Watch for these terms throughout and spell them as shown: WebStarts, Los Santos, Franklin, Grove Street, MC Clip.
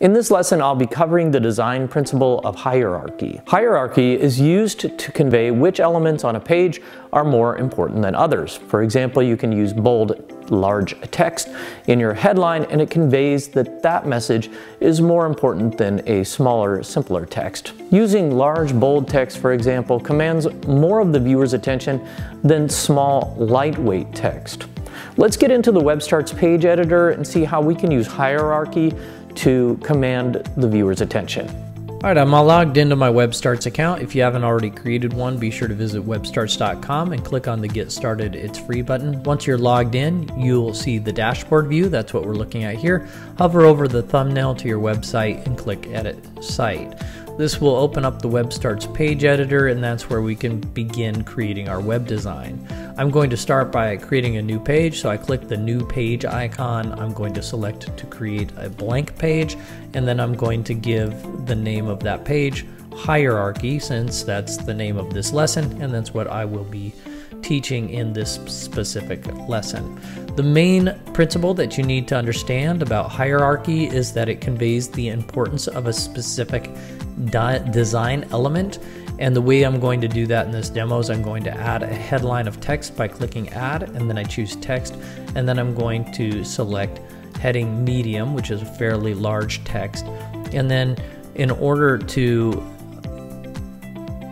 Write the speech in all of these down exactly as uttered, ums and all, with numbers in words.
In this lesson, I'll be covering the design principle of hierarchy. Hierarchy is used to convey which elements on a page are more important than others. For example, you can use bold, large text in your headline, and it conveys that that message is more important than a smaller, simpler text. Using large, bold text, for example, commands more of the viewer's attention than small, lightweight text. Let's get into the WebStarts page editor and see how we can use hierarchy to command the viewer's attention. All right, I'm all logged into my WebStarts account. If you haven't already created one, be sure to visit webstarts dot com and click on the Get Started, It's Free button. Once you're logged in, you'll see the dashboard view. That's what we're looking at here. Hover over the thumbnail to your website and click Edit Site. This will open up the WebStarts page editor, and that's where we can begin creating our web design. I'm going to start by creating a new page, so I click the new page icon. I'm going to select to create a blank page, and then I'm going to give the name of that page Hierarchy, since that's the name of this lesson, and that's what I will be teaching in this specific lesson. The main principle that you need to understand about hierarchy is that it conveys the importance of a specific design element. And the way I'm going to do that in this demo is I'm going to add a headline of text by clicking Add, and then I choose Text, and then I'm going to select heading Medium, which is a fairly large text. And then in order to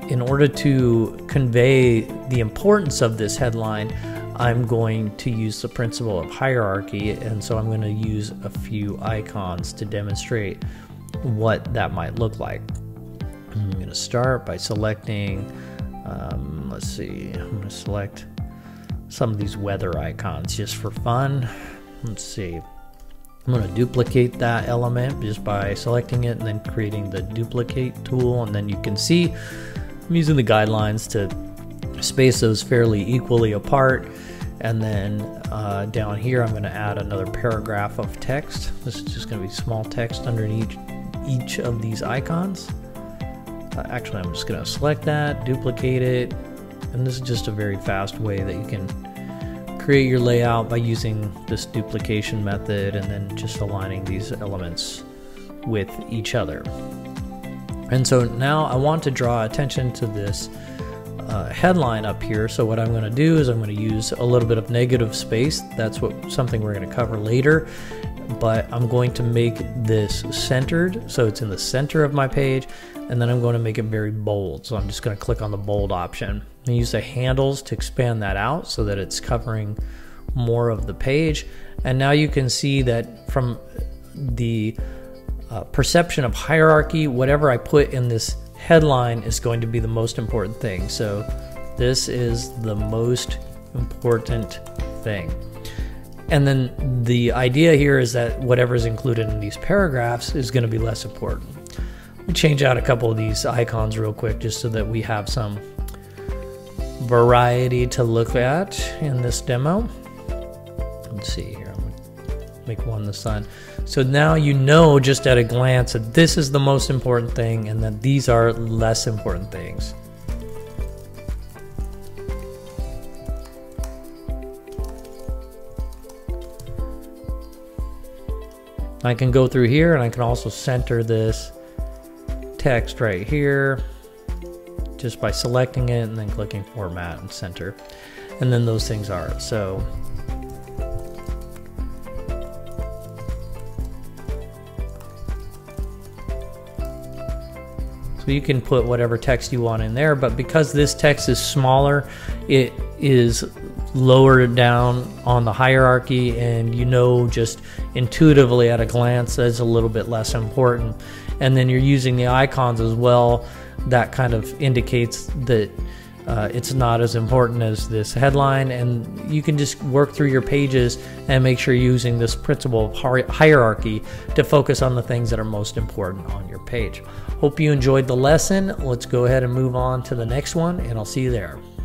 In order to convey the importance of this headline, I'm going to use the principle of hierarchy, and so I'm going to use a few icons to demonstrate what that might look like. I'm going to start by selecting, um, let's see, I'm going to select some of these weather icons just for fun. Let's see. I'm going to duplicate that element just by selecting it and then creating the duplicate tool, and then you can see I'm using the guidelines to space those fairly equally apart. And then uh, down here, I'm going to add another paragraph of text. This is just going to be small text underneath each of these icons. Uh, actually, I'm just going to select that, duplicate it. And this is just a very fast way that you can create your layout by using this duplication method and then just aligning these elements with each other. And so now I want to draw attention to this uh, headline up here. So what I'm going to do is I'm going to use a little bit of negative space. That's what something we're going to cover later. But I'm going to make this centered, so it's in the center of my page. And then I'm going to make it very bold. So I'm just going to click on the bold option. I use the handles to expand that out so that it's covering more of the page. And now you can see that from the Uh, perception of hierarchy, whatever I put in this headline is going to be the most important thing. So this is the most important thing. And then the idea here is that whatever's included in these paragraphs is going to be less important. Let me change out a couple of these icons real quick just so that we have some variety to look at in this demo. Let's see here. Make one the sun. So now you know just at a glance that this is the most important thing and that these are less important things. I can go through here and I can also center this text right here just by selecting it and then clicking Format and Center. And then those things are so. You can put whatever text you want in there, but because this text is smaller, it is lower down on the hierarchy, and you know just intuitively at a glance that it's a little bit less important. And then you're using the icons as well. That kind of indicates that uh, it's not as important as this headline, and you can just work through your pages and make sure you're using this principle of hierarchy to focus on the things that are most important on your page. Hope you enjoyed the lesson. Let's go ahead and move on to the next one, and I'll see you there.